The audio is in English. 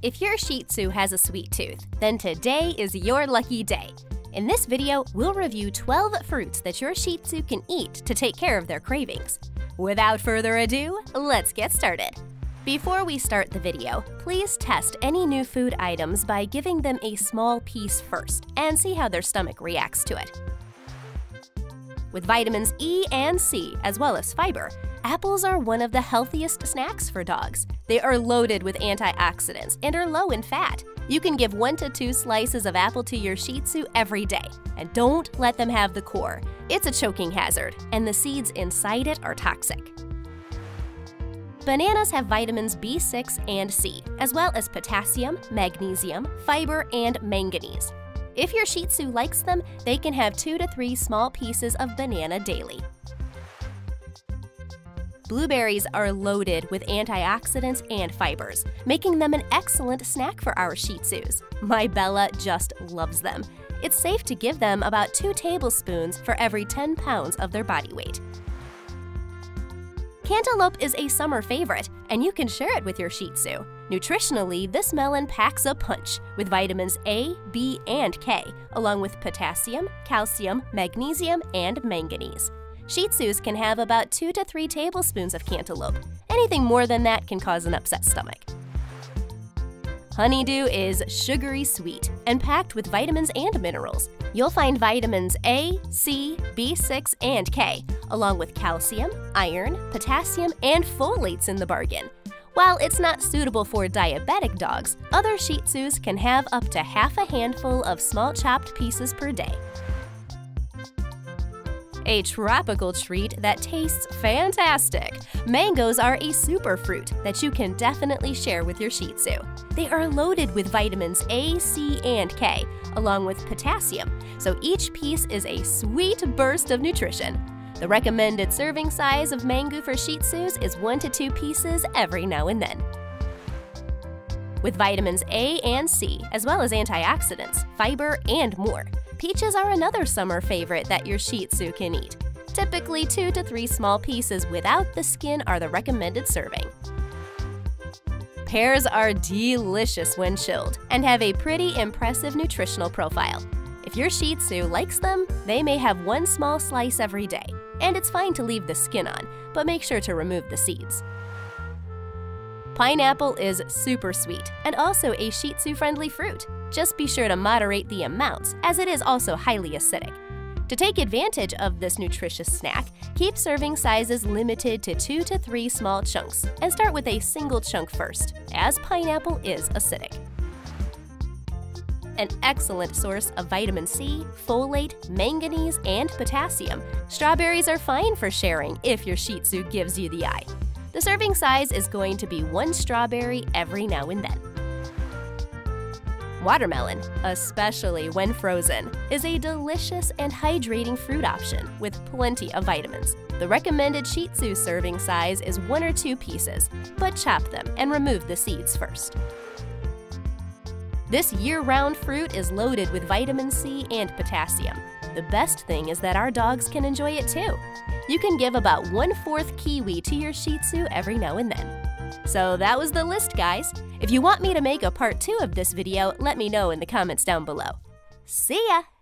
If your Shih Tzu has a sweet tooth, then today is your lucky day. In this video, we'll review 12 fruits that your Shih Tzu can eat to take care of their cravings. Without further ado, let's get started. Before we start the video, please test any new food items by giving them a small piece first and see how their stomach reacts to it. With vitamins E and C, as well as fiber, apples are one of the healthiest snacks for dogs. They are loaded with antioxidants and are low in fat. You can give 1 to 2 slices of apple to your Shih Tzu every day, and don't let them have the core. It's a choking hazard, and the seeds inside it are toxic. Bananas have vitamins B6 and C, as well as potassium, magnesium, fiber, and manganese. If your Shih Tzu likes them, they can have 2 to 3 small pieces of banana daily. Blueberries are loaded with antioxidants and fibers, making them an excellent snack for our Shih Tzus. My Bella just loves them. It's safe to give them about 2 tablespoons for every 10 pounds of their body weight. Cantaloupe is a summer favorite, and you can share it with your Shih Tzu. Nutritionally, this melon packs a punch with vitamins A, B, and K, along with potassium, calcium, magnesium, and manganese. Shih Tzus can have about 2 to 3 tablespoons of cantaloupe. Anything more than that can cause an upset stomach. Honeydew is sugary sweet and packed with vitamins and minerals. You'll find vitamins A, C, B6, and K, along with calcium, iron, potassium, and folates in the bargain. While it's not suitable for diabetic dogs, other Shih Tzus can have up to half a handful of small chopped pieces per day. A tropical treat that tastes fantastic. Mangoes are a superfruit that you can definitely share with your Shih Tzu. They are loaded with vitamins A, C, and K, along with potassium, so each piece is a sweet burst of nutrition. The recommended serving size of mango for Shih Tzus is 1 to 2 pieces every now and then. With vitamins A and C, as well as antioxidants, fiber, and more, peaches are another summer favorite that your Shih Tzu can eat. Typically, 2 to 3 small pieces without the skin are the recommended serving. Pears are delicious when chilled and have a pretty impressive nutritional profile. If your Shih Tzu likes them, they may have 1 small slice every day, and it's fine to leave the skin on, but make sure to remove the seeds. Pineapple is super sweet and also a Shih Tzu-friendly fruit. Just be sure to moderate the amounts, as it is also highly acidic. To take advantage of this nutritious snack, keep serving sizes limited to 2 to 3 small chunks and start with a single chunk first, as pineapple is acidic. An excellent source of vitamin C, folate, manganese, and potassium, strawberries are fine for sharing if your Shih Tzu gives you the eye. The serving size is going to be 1 strawberry every now and then. Watermelon, especially when frozen, is a delicious and hydrating fruit option with plenty of vitamins. The recommended Shih Tzu serving size is 1 or 2 pieces, but chop them and remove the seeds first. This year-round fruit is loaded with vitamin C and potassium. The best thing is that our dogs can enjoy it too. You can give about 1/4 kiwi to your Shih Tzu every now and then. So that was the list, guys. If you want me to make a part 2 of this video, let me know in the comments down below. See ya!